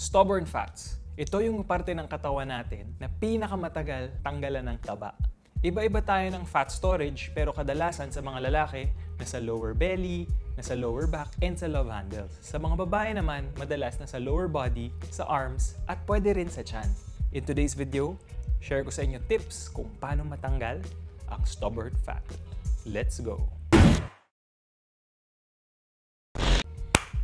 Stubborn fats. Ito yung parte ng katawan natin na pinakamatagal tanggalan ng taba. Iba-iba tayo ng fat storage pero kadalasan sa mga lalaki, nasa lower belly, nasa lower back, and sa love handles. Sa mga babae naman, madalas nasa lower body, sa arms, at pwede rin sa tiyan. In today's video, share ko sa inyo tips kung paano matanggal ang stubborn fat. Let's go!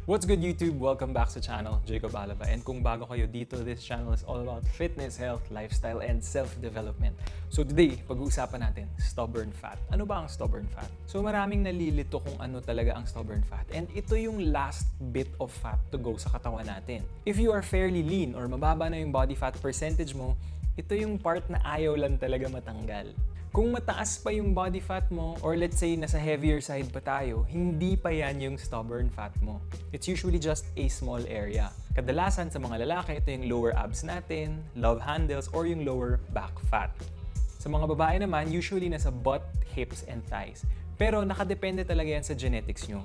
What's good YouTube? Welcome back sa channel, Jacob Alava. And kung bago kayo dito, this channel is all about fitness, health, lifestyle, and self-development. So today, pag-uusapan natin, stubborn fat. Ano ba ang stubborn fat? So maraming nalilito kung ano talaga ang stubborn fat. And ito yung last bit of fat to go sa katawan natin. If you are fairly lean or mababa na yung body fat percentage mo, ito yung part na ayaw lang talaga matanggal. Kung mataas pa yung body fat mo, or let's say nasa heavier side pa tayo, hindi pa yan yung stubborn fat mo. It's usually just a small area. Kadalasan sa mga lalaki, ito yung lower abs natin, love handles, or yung lower back fat. Sa mga babae naman, usually nasa butt, hips, and thighs. Pero nakadepende talaga yan sa genetics nyo.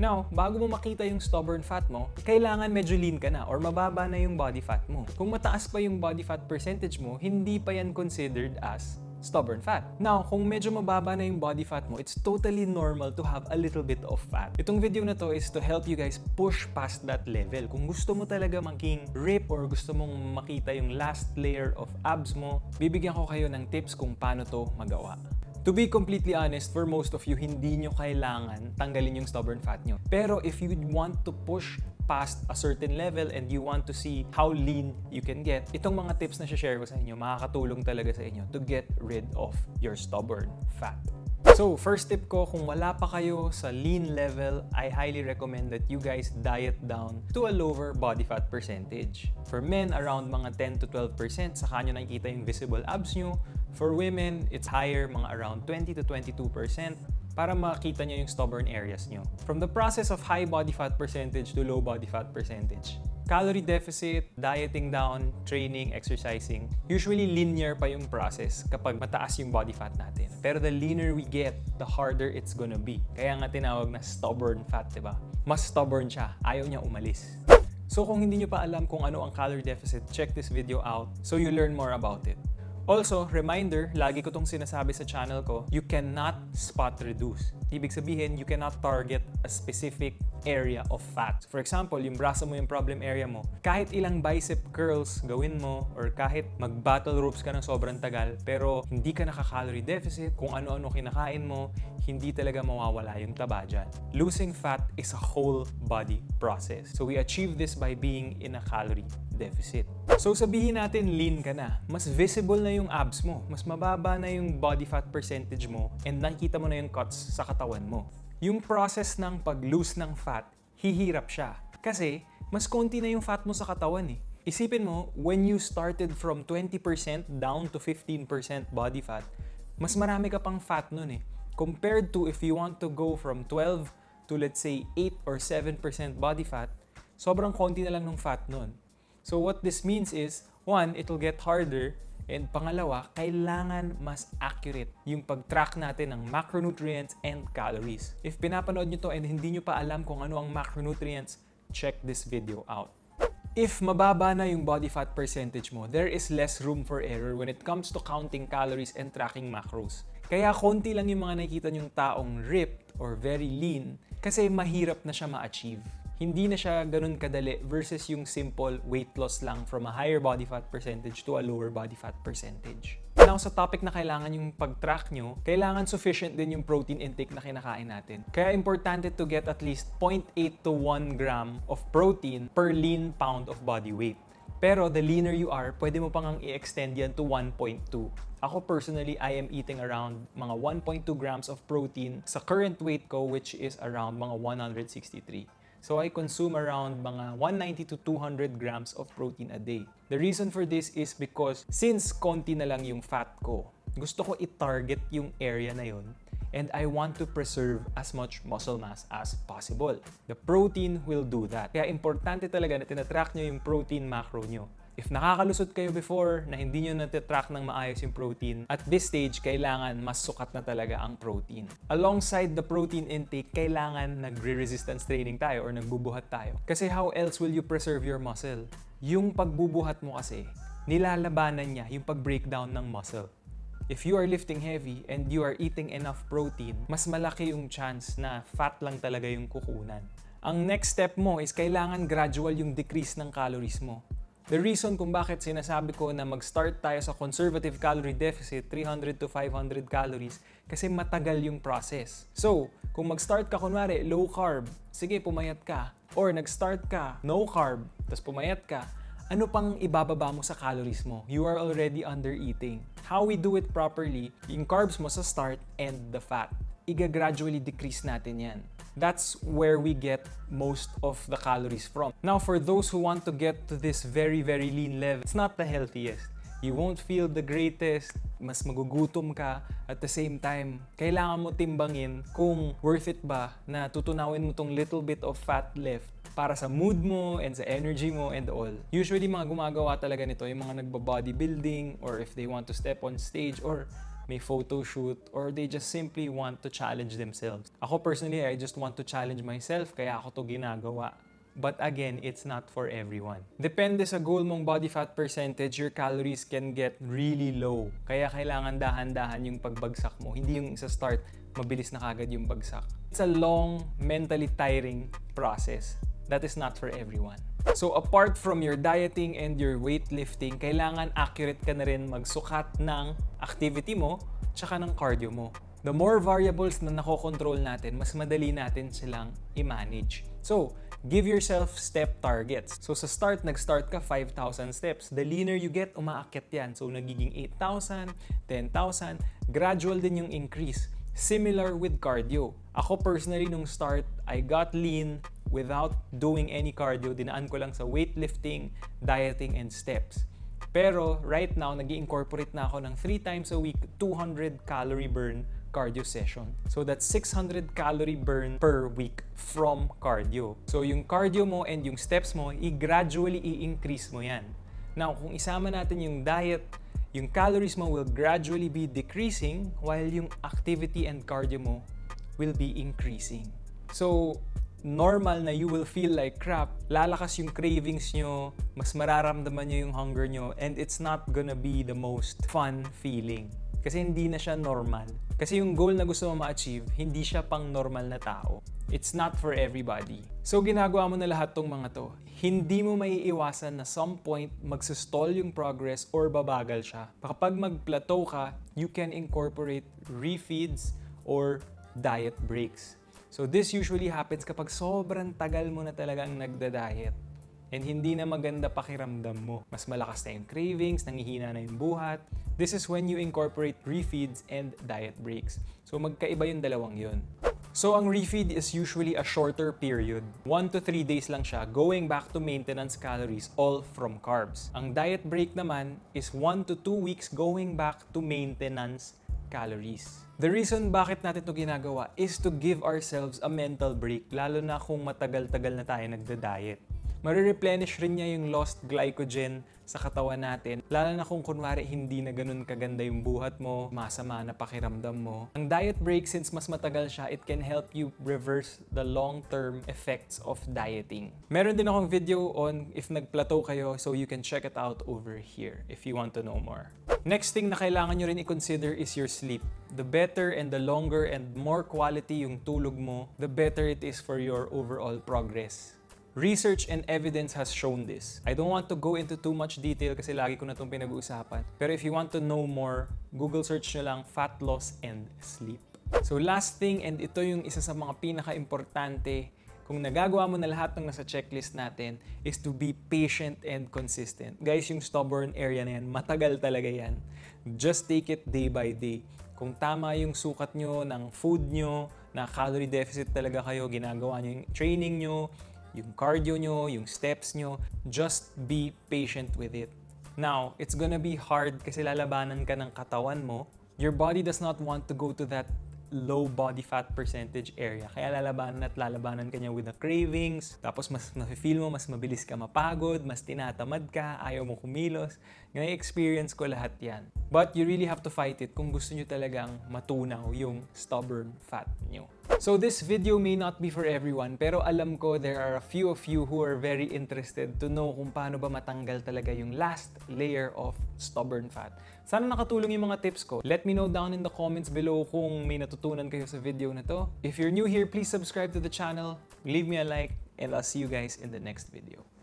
Now, bago mo makita yung stubborn fat mo, kailangan medyo lean ka na or mababa na yung body fat mo. Kung mataas pa yung body fat percentage mo, hindi pa yan considered as stubborn fat. Now, kung medyo mababa na yung body fat mo, it's totally normal to have a little bit of fat. Itong video na to is to help you guys push past that level. Kung gusto mo talaga maging rip or gusto mong makita yung last layer of abs mo, bibigyan ko kayo ng tips kung paano to magawa. To be completely honest, for most of you, hindi nyo kailangan tanggalin yung stubborn fat nyo. Pero if you want to push past a certain level and you want to see how lean you can get, itong mga tips na share ko sa inyo, makakatulong talaga sa inyo to get rid of your stubborn fat. So, first tip ko, kung wala pa kayo sa lean level, I highly recommend that you guys diet down to a lower body fat percentage. For men, around mga 10 to 12%, saka nyo nakikita yung visible abs nyo. For women, it's higher, mga around 20 to 22% para makita nyo yung stubborn areas nyo. From the process of high body fat percentage to low body fat percentage, calorie deficit, dieting down, training, exercising, usually linear pa yung process kapag mataas yung body fat natin. Pero the leaner we get, the harder it's gonna be. Kaya nga tinawag na stubborn fat, diba? Mas stubborn siya, ayaw niya umalis. So kung hindi nyo pa alam kung ano ang calorie deficit, check this video out so you learn more about it. Also, reminder, lagi ko itong sinasabi sa channel ko, you cannot spot reduce. Ibig sabihin, you cannot target a specific area of fat. For example, yung braso mo yung problem area mo, kahit ilang bicep curls gawin mo or kahit mag-battle ropes ka ng sobrang tagal, pero hindi ka naka-calorie deficit, kung ano-ano kinakain mo, hindi talaga mawawala yung taba dyan. Losing fat is a whole body process. So we achieve this by being in a calorie deficit. So sabihin natin lean ka na, mas visible na yung abs mo, mas mababa na yung body fat percentage mo, and nakikita mo na yung cuts sa katawan mo. Yung process ng pag-lose ng fat, hihirap siya. Kasi mas konti na yung fat mo sa katawan eh. Isipin mo, when you started from 20% down to 15% body fat, mas marami ka pang fat nun eh. Compared to if you want to go from 12 to let's say 8 or 7% body fat, sobrang konti na lang ng fat nun. So what this means is, one, it'll get harder, and pangalawa, kailangan mas accurate yung pag-track natin ng macronutrients and calories. If pinapanood nyo to and hindi nyo pa alam kung ano ang macronutrients, check this video out. If mababa na yung body fat percentage mo, there is less room for error when it comes to counting calories and tracking macros. Kaya konti lang yung mga nakikita nyong taong ripped or very lean kasi mahirap na siya ma-achieve. Hindi na siya ganun kadali versus yung simple weight loss lang from a higher body fat percentage to a lower body fat percentage. Now, sa topic na kailangan yung pag-track nyo, kailangan sufficient din yung protein intake na kinakain natin. Kaya importante to get at least 0.8 to 1 gram of protein per lean pound of body weight. Pero the leaner you are, pwede mo pang i-extend yan to 1.2. Ako personally, I am eating around mga 1.2 grams of protein sa current weight ko, which is around mga 163. So I consume around mga 190 to 200 grams of protein a day. The reason for this is because since konti na lang yung fat ko, gusto ko i-target yung area na yun and I want to preserve as much muscle mass as possible. The protein will do that. Kaya importante talaga na tinatrack nyo yung protein macro nyo. If nakakalusot kayo before na hindi nyo natitrack ng maayos yung protein, at this stage, kailangan mas sukat na talaga ang protein. Alongside the protein intake, kailangan nagre-resistance training tayo or nagbubuhat tayo. Kasi how else will you preserve your muscle? Yung pagbubuhat mo kasi, nilalabanan niya yung pag-breakdown ng muscle. If you are lifting heavy and you are eating enough protein, mas malaki yung chance na fat lang talaga yung kukunan. Ang next step mo is kailangan gradual yung decrease ng calories mo. The reason kung bakit sinasabi ko na mag-start tayo sa conservative calorie deficit, 300 to 500 calories, kasi matagal yung process. So, kung mag-start ka kunwari low carb, sige pumayat ka. Or nag-start ka no carb, tapos pumayat ka, ano pang ibababa mo sa calories mo? You are already under eating. How we do it properly, yung carbs mo sa start and the fat. Iga-gradually decrease natin yan. That's where we get most of the calories from. Now, for those who want to get to this very, very lean level, it's not the healthiest. You won't feel the greatest. Mas magugutom ka. At the same time, kailangan mo timbangin kung worth it ba na tutunawin mo tong little bit of fat left para sa mood mo and sa energy mo and all. Usually, mga gumagawa talaga nito, yung mga nagba-bodybuilding or if they want to step on stage or may photo shoot or they just simply want to challenge themselves. Ako personally, I just want to challenge myself kaya ako to ginagawa. But again, it's not for everyone. Depende sa goal mong body fat percentage, your calories can get really low. Kaya kailangan dahan-dahan yung pagbagsak mo. Hindi yung sa start, mabilis na kagad yung bagsak. It's a long, mentally tiring process. That is not for everyone. So apart from your dieting and your weightlifting, kailangan accurate ka na rin magsukat ng activity mo tsaka ng cardio mo. The more variables na nakokontrol natin, mas madali natin silang i-manage. So, give yourself step targets. So sa start, nag-start ka 5,000 steps. The leaner you get, umaakyat yan. So nagiging 8,000, 10,000. Gradual din yung increase. Similar with cardio. Ako personally, nung start, I got lean without doing any cardio. Dinaan ko lang sa weightlifting, dieting, and steps. Pero right now, nag-i-incorporate na ako ng 3 times a week, 200 calorie burn cardio session. So that's 600 calorie burn per week from cardio. So yung cardio mo and yung steps mo, i-gradually i-increase mo yan. Now, kung isama natin yung diet, yung calories mo will gradually be decreasing while yung activity and cardio mo will be increasing. So, normal na you will feel like crap, lalakas yung cravings nyo, mas mararamdaman nyo yung hunger nyo, and it's not gonna be the most fun feeling. Kasi hindi na siya normal. Kasi yung goal na gusto mo ma-achieve, hindi siya pang normal na tao. It's not for everybody. So ginagawa mo na lahat tong mga to. Hindi mo maiiwasan na some point magsustall yung progress or babagal siya. Kapag mag-plateau ka, you can incorporate refeeds or diet breaks. So this usually happens kapag sobrang tagal mo na talagang nagda-diet and hindi na maganda pakiramdam mo. Mas malakas na yung cravings, nangihina na yung buhat. This is when you incorporate refeeds and diet breaks. So magkaiba yung dalawang yun. So ang refeed is usually a shorter period. 1 to 3 days lang siya, going back to maintenance calories, all from carbs. Ang diet break naman is 1 to 2 weeks going back to maintenance calories. The reason bakit natin ito ginagawa is to give ourselves a mental break, lalo na kung matagal-tagal na tayo nagda-diet. Mare-replenish rin niya yung lost glycogen sa katawan natin, lalo na kung kunwari hindi na ganun kaganda yung buhat mo, masama na pakiramdam mo. Ang diet break, since mas matagal siya, it can help you reverse the long-term effects of dieting. Meron din akong video on if nag-plateau kayo, so you can check it out over here if you want to know more. Next thing na kailangan nyo rin i-consider is your sleep. The better and the longer and more quality yung tulog mo, the better it is for your overall progress. Research and evidence has shown this. I don't want to go into too much detail kasi lagi ko na itong pinag-uusapan. Pero if you want to know more, Google search nyo lang fat loss and sleep. So last thing, and ito yung isa sa mga pinaka-importante, kung nagagawa mo na lahat ng nasa checklist natin, is to be patient and consistent. Guys, yung stubborn area na yan, matagal talaga yan. Just take it day by day. Kung tama yung sukat nyo ng food nyo, na calorie deficit talaga kayo, ginagawa nyo yung training nyo, yung cardio nyo, yung steps nyo, just be patient with it. Now, it's gonna be hard kasi lalabanan ka ng katawan mo. Your body does not want to go to that low body fat percentage area. Kaya lalabanan at lalabanan ka niya with the cravings. Tapos mas na-feel mo, mas mabilis ka mapagod, mas tinatamad ka, ayaw mo kumilos. Na-experience ko lahat yan. But you really have to fight it kung gusto nyo talagang matunaw yung stubborn fat nyo. So this video may not be for everyone, pero alam ko there are a few of you who are very interested to know kung paano ba matanggal talaga yung last layer of stubborn fat. Sana nakatulong yung mga tips ko. Let me know down in the comments below kung may natutunan kayo sa video na to. If you're new here, please subscribe to the channel, leave me a like, and I'll see you guys in the next video.